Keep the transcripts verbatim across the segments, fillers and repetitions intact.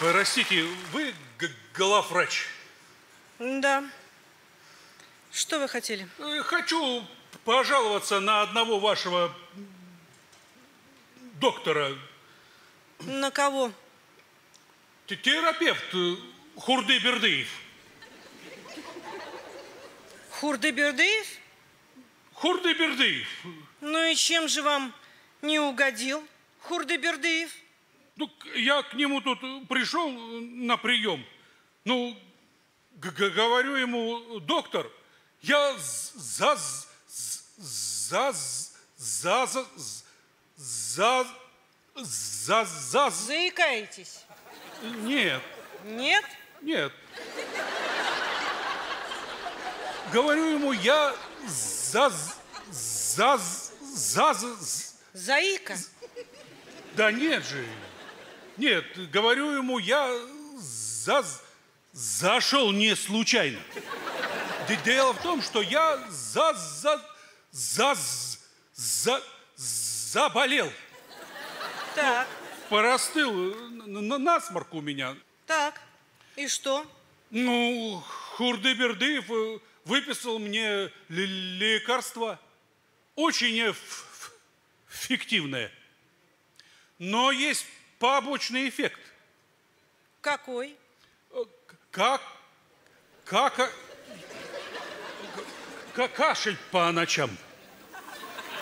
Простите, вы главврач? Да. Что вы хотели? Хочу пожаловаться на одного вашего доктора. На кого? Терапевт Хурдыбердыев. Хурдыбердыев? Хурдыбердыев. Ну и чем же вам не угодил Хурдыбердыев? Ну, я к нему тут пришел на прием. Ну, говорю ему, доктор, я за... за... за... за... за... за... за... Заикаетесь? Нет. Нет? Нет. Говорю ему, я за... за... за... Заика? Да нет же. Нет, говорю ему, я за... зашел не случайно. Дело в том, что я за... за... за... за... заболел. Так. Ну, простыл насморк у меня. Так, и что? Ну, Хурдыбердыев выписал мне лекарство. Очень эффективное. Но есть побочный эффект. Какой? Как, как, как кашель по ночам.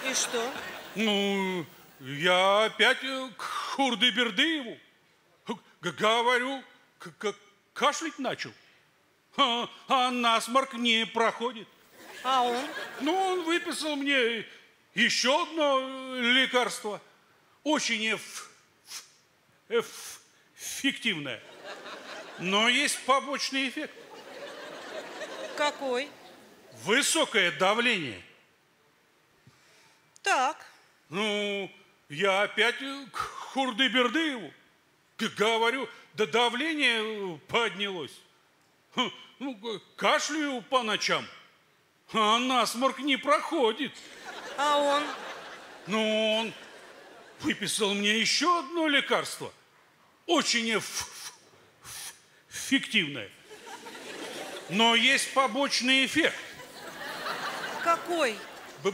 И что? Ну, я опять к Хурдыбердыеву говорю, как кашлять начал. А, а насморк не проходит. А он? Ну, он выписал мне еще одно лекарство. Очень эф... эф... эффективное. Но есть побочный эффект. Какой? Высокое давление. Так. Ну, я опять к Хурдыбердыеву говорю, да давление поднялось. Ну, кашляю по ночам, а насморк не проходит. А он? Ну, он выписал мне еще одно лекарство. Очень эффективное. Фиктивное. Но есть побочный эффект. Какой? Б-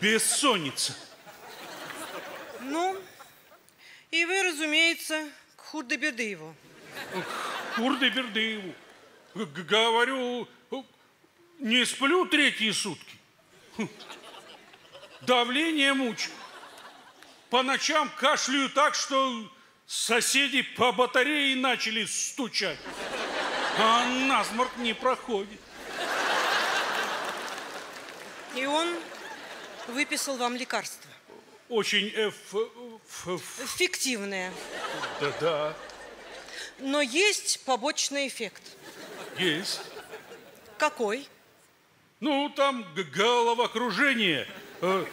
бессонница. Ну, и вы, разумеется, к Хурдыбердыеву. К Хурдыбердыеву. Говорю, не сплю третьи сутки. Давление мучает. По ночам кашляю так, что... Соседи по батарее начали стучать, а насморк не проходит. И он выписал вам лекарство? Очень эф... эффективное. Да-да. Но есть побочный эффект? Есть. Какой? Ну, там головокружение, э,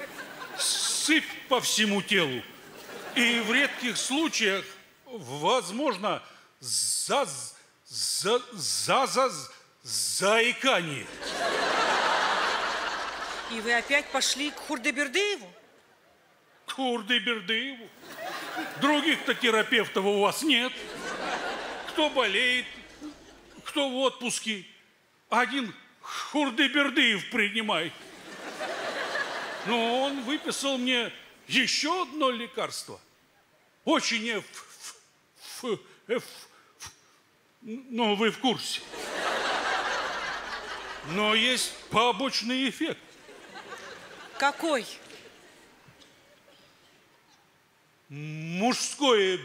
сыпь по всему телу. И в редких случаях, возможно, за, за, за, за, заикание. И вы опять пошли к Хурдыбердыеву? К Хурдыбердыеву? Других-то терапевтов у вас нет. Кто болеет, кто в отпуске. Один Хурдыбердыев принимает. Но он выписал мне еще одно лекарство. Очень эф... эф... эф... эф... Ну, вы в курсе. Но есть побочный эффект. Какой? Мужское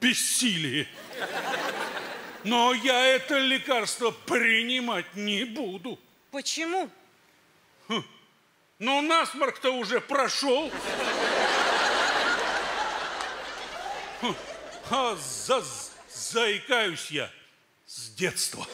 бессилие. Но я это лекарство принимать не буду. Почему? Хм. Но насморк-то уже прошел. А за заикаюсь я с детства.